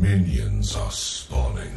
Minions are spawning.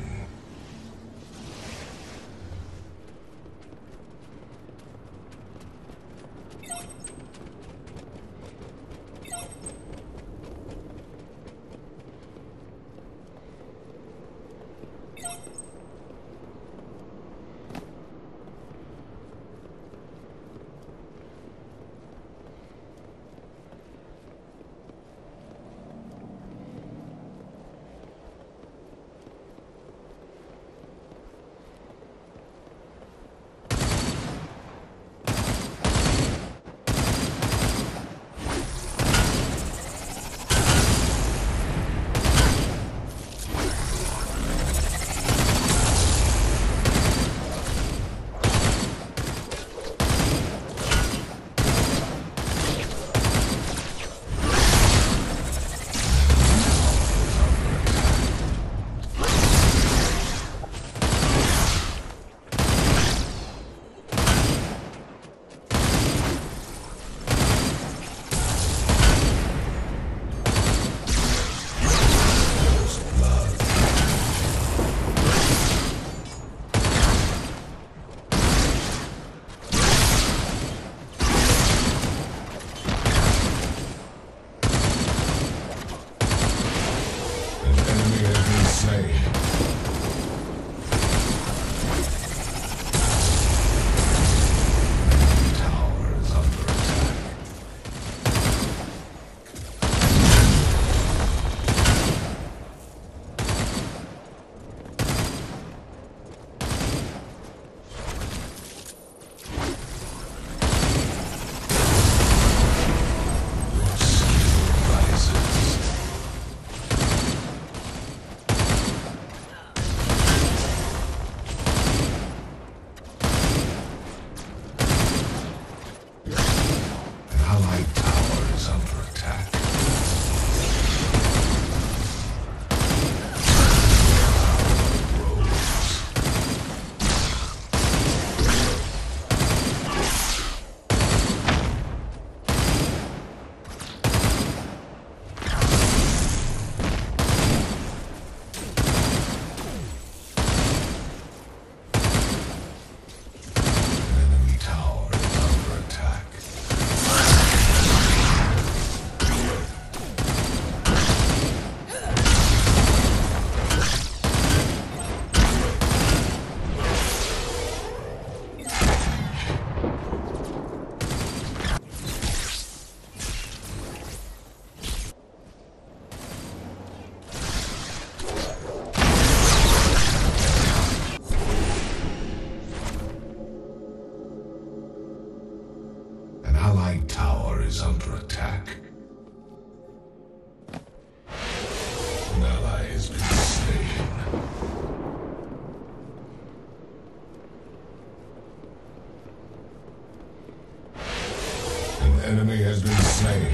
Enemy has been slain.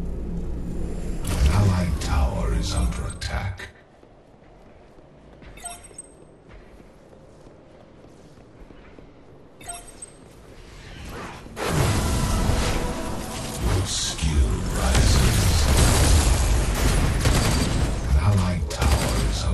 An allied tower is under attack. Skill rises. An allied tower is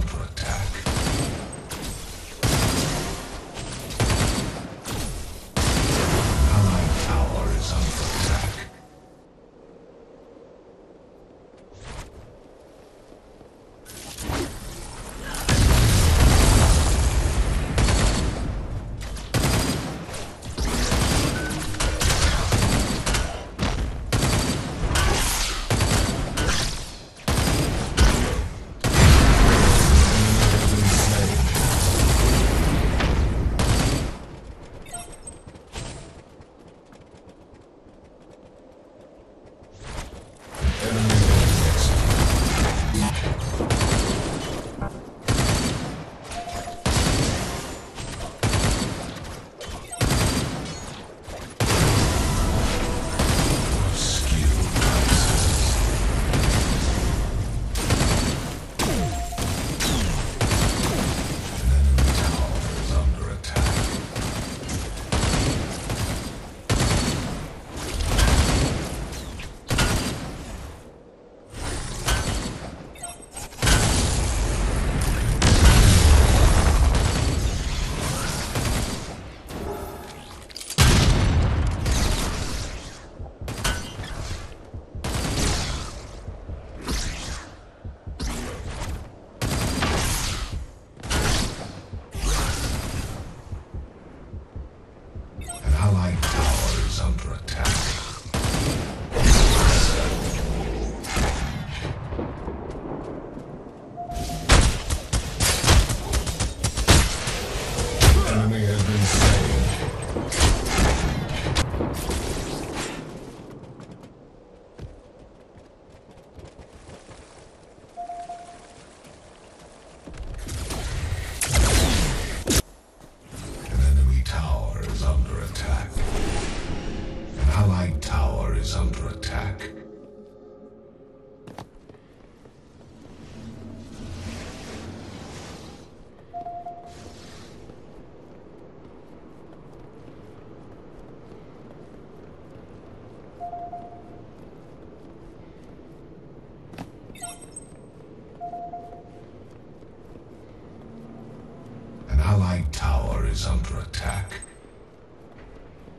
Allied tower is under attack.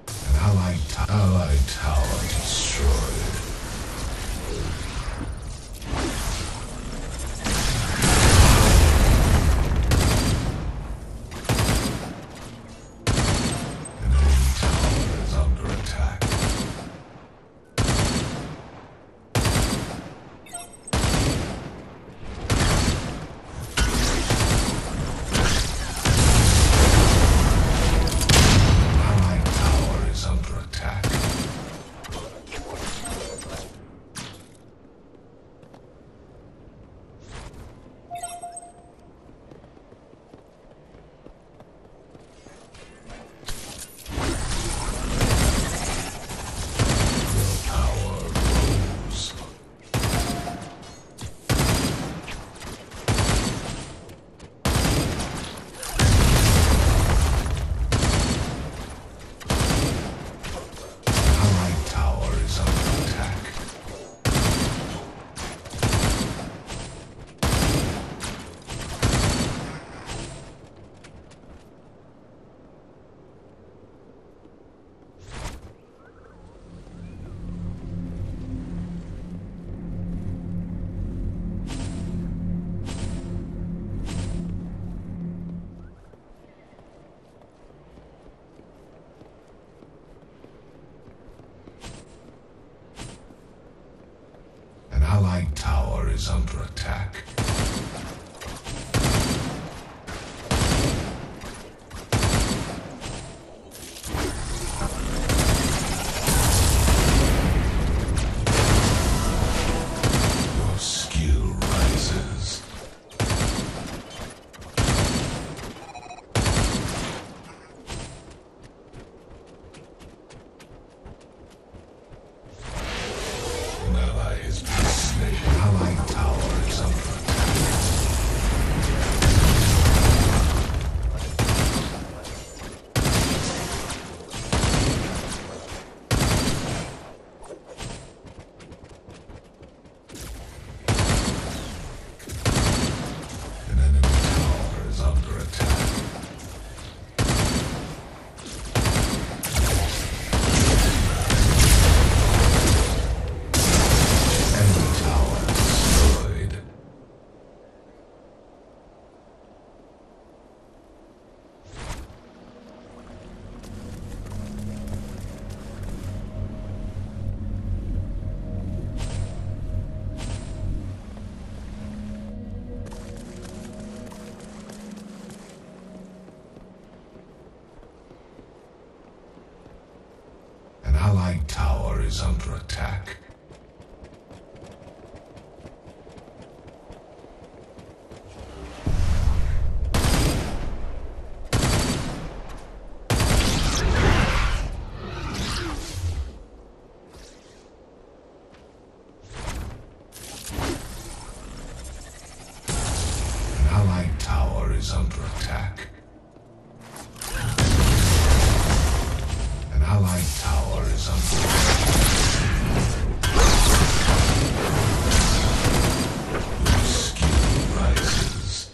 An allied tower destroyed. Allied tower is under attack. Allied tower is under attack. An allied tower is under attack. Allied tower is under attack. Your skill rises.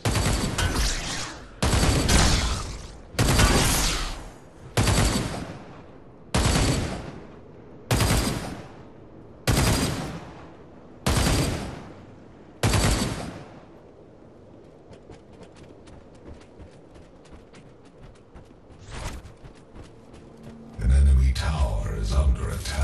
Under attack.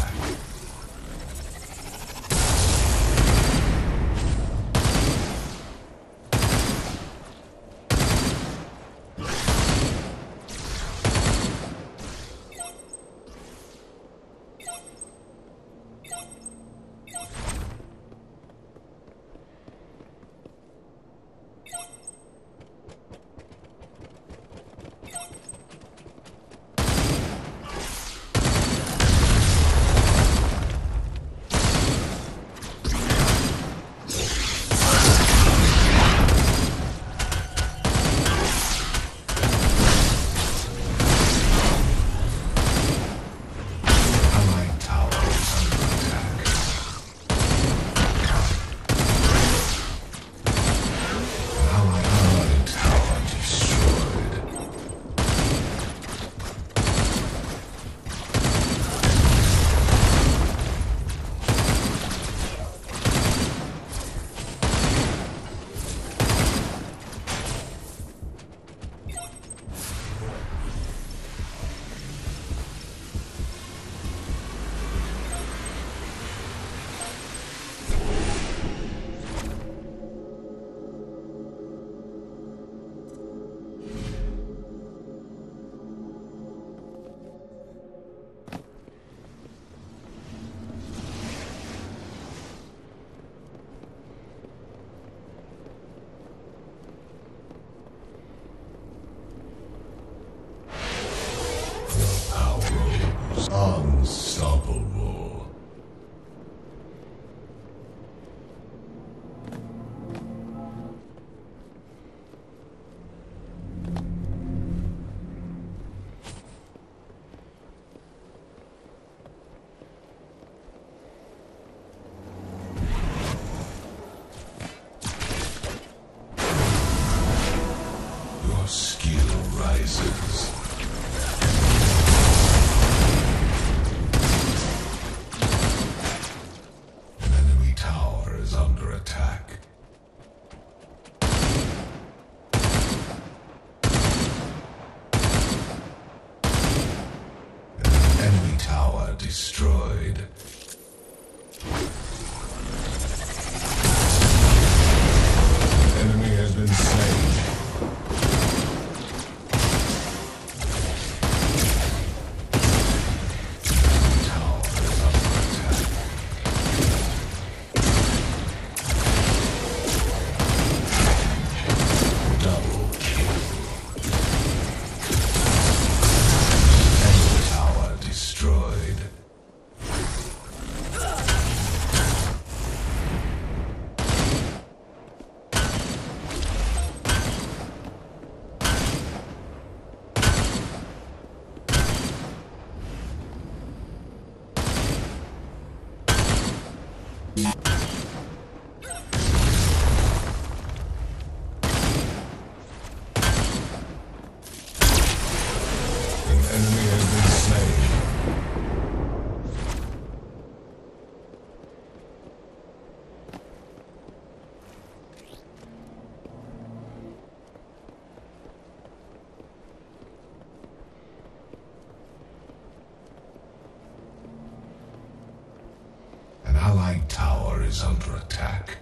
is under attack.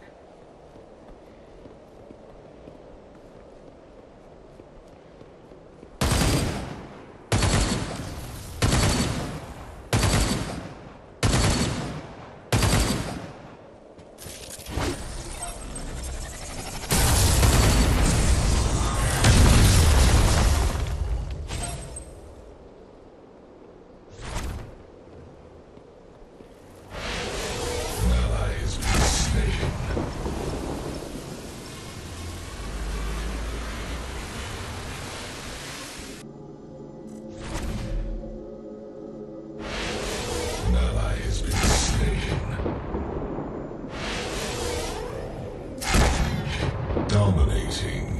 Dominating.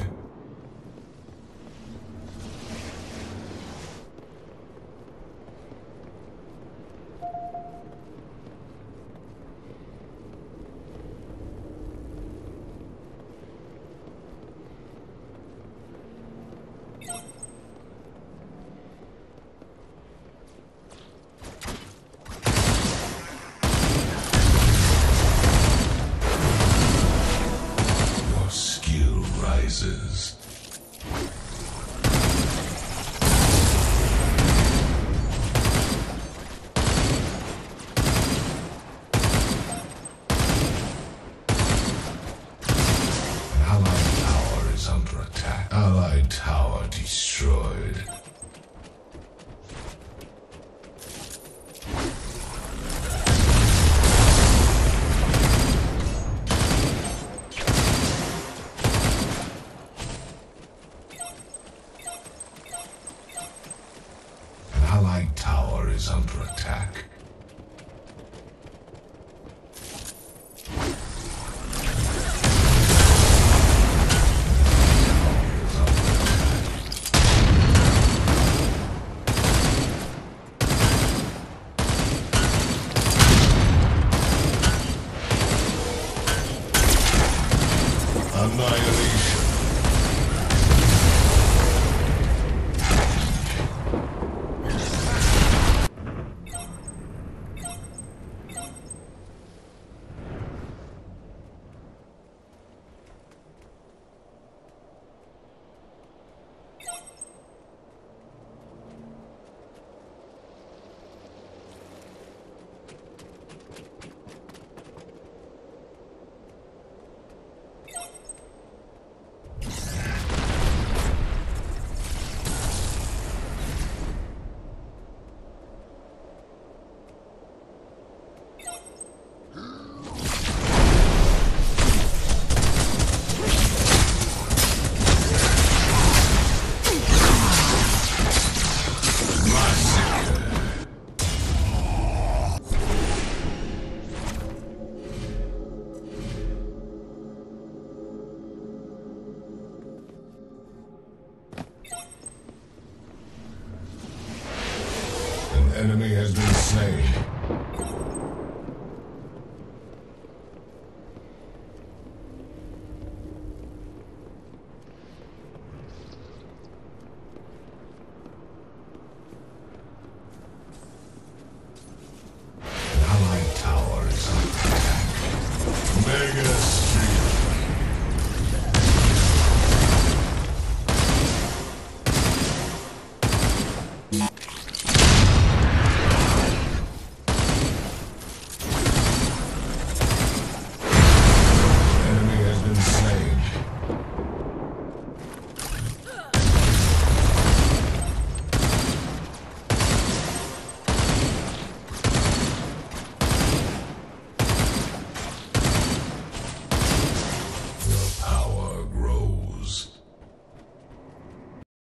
Allied tower destroyed. An allied tower is under attack. Enemy has been slain.